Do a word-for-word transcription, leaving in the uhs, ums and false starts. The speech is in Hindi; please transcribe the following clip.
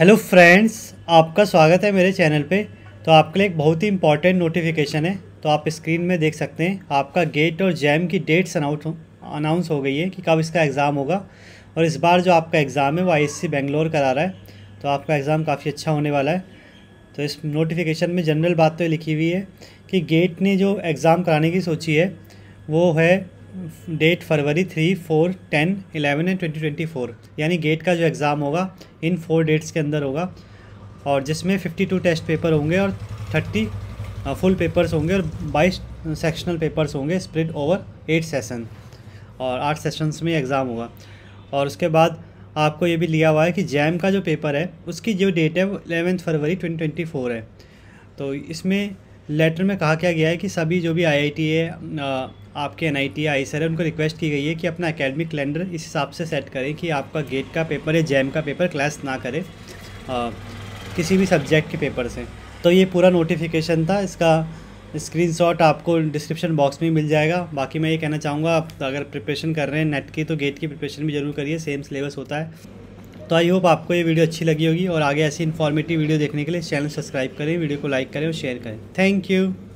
हेलो फ्रेंड्स, आपका स्वागत है मेरे चैनल पे। तो आपके लिए एक बहुत ही इंपॉर्टेंट नोटिफिकेशन है। तो आप स्क्रीन में देख सकते हैं आपका गेट और जैम की डेट्स अनाउंस अनाउंस हो गई है कि कब इसका एग्ज़ाम होगा। और इस बार जो आपका एग्ज़ाम है वो आई एस सी बेंगलोर करा रहा है, तो आपका एग्ज़ाम काफ़ी अच्छा होने वाला है। तो इस नोटिफिकेशन में जनरल बात तो लिखी हुई है कि गेट ने जो एग्ज़ाम कराने की सोची है वो है date February three, four, ten, eleven and twenty twenty four यानी गेट का जो एग्ज़ाम होगा इन फोर डेट्स के अंदर होगा, और जिसमें फिफ्टी टू टेस्ट पेपर होंगे और थर्टी फुल पेपर्स होंगे और बाईस सेक्शनल पेपर्स होंगे स्प्रेड ओवर एट सेशन, और आठ सेशंस में एग्ज़ाम होगा। और उसके बाद आपको ये भी लिया हुआ है कि जैम का जो पेपर है उसकी जो डेट है वो eleventh February twenty twenty four है। तो इसमें लेटर में कहा क्या गया है कि सभी जो भी आई आई टी है, आपके N I T I sir है, उनको रिक्वेस्ट की गई है कि अपना एकेडमिक कैलेंडर इस हिसाब से सेट करें कि आपका गेट का पेपर या जैम का पेपर क्लैश ना करे आ, किसी भी सब्जेक्ट के पेपर से। तो ये पूरा नोटिफिकेशन था, इसका स्क्रीनशॉट आपको डिस्क्रिप्शन बॉक्स में मिल जाएगा। बाकी मैं ये कहना चाहूँगा, आप अगर प्रिपरेशन कर रहे हैं नेट की तो गेट की प्रिपरेशन भी जरूर करिए, सेम सिलेबस होता है। तो आई होप आपको ये वीडियो अच्छी लगी होगी, और आगे ऐसी इन्फॉर्मेटिव वीडियो देखने के लिए चैनल सब्सक्राइब करें, वीडियो को लाइक करें और शेयर करें। Thank you.